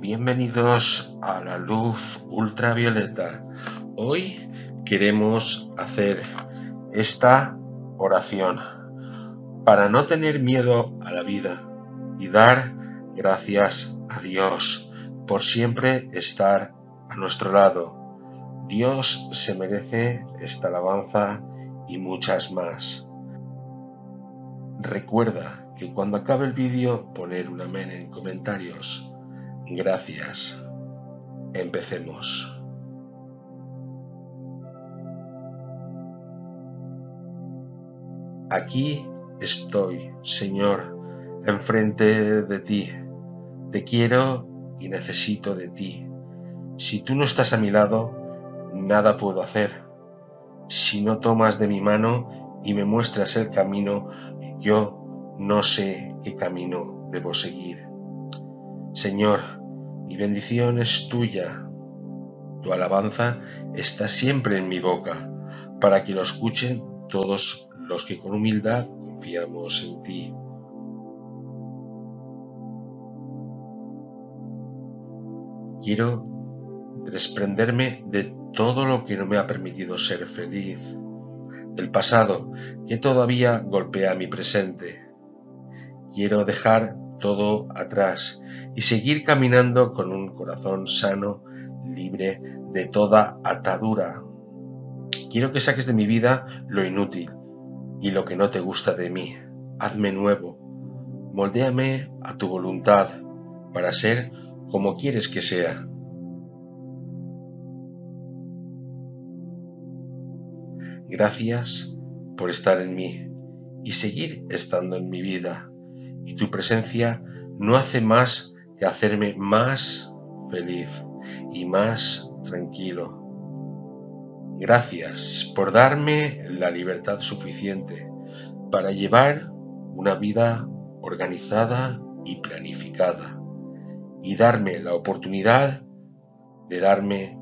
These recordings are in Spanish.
Bienvenidos a La Luz Ultravioleta. Hoy queremos hacer esta oración para no tener miedo a la vida y dar gracias a Dios por siempre estar a nuestro lado. Dios se merece esta alabanza y muchas más. Recuerda que cuando acabe el vídeo poner un amén en comentarios. Gracias. Empecemos. Aquí estoy, Señor, enfrente de ti. Te quiero y necesito de ti. Si tú no estás a mi lado, nada puedo hacer. Si no tomas de mi mano y me muestras el camino, yo no sé qué camino debo seguir. Señor, mi bendición es tuya. Tu alabanza está siempre en mi boca, para que lo escuchen todos los que con humildad confiamos en ti. Quiero desprenderme de todo lo que no me ha permitido ser feliz, del pasado que todavía golpea mi presente. Quiero dejar todo atrás y seguir caminando con un corazón sano, libre de toda atadura. Quiero que saques de mi vida lo inútil y lo que no te gusta de mí. Hazme nuevo, moldéame a tu voluntad para ser como quieres que sea. Gracias por estar en mí y seguir estando en mi vida, y tu presencia no hace más que hacerme más feliz y más tranquilo. Gracias por darme la libertad suficiente para llevar una vida organizada y planificada, y darme la oportunidad de darme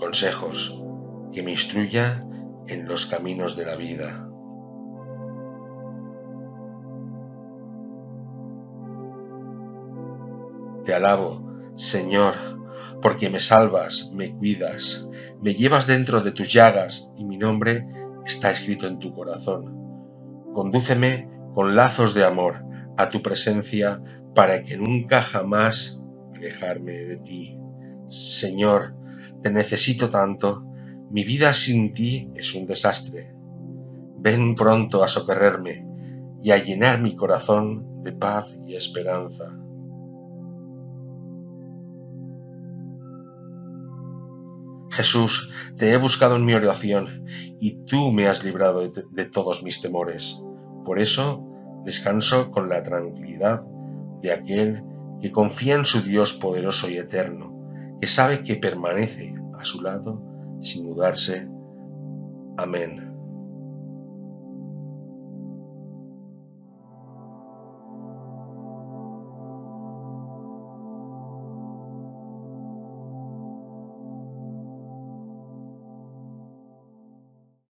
consejos que me instruya en los caminos de la vida. Te alabo, Señor, porque me salvas, me cuidas, me llevas dentro de tus llagas y mi nombre está escrito en tu corazón. Condúceme con lazos de amor a tu presencia para que nunca jamás alejarme de ti. Señor, te necesito tanto, mi vida sin ti es un desastre. Ven pronto a socorrerme y a llenar mi corazón de paz y esperanza. Jesús, te he buscado en mi oración y tú me has librado de todos mis temores. Por eso descanso con la tranquilidad de aquel que confía en su Dios poderoso y eterno, que sabe que permanece a su lado sin mudarse. Amén.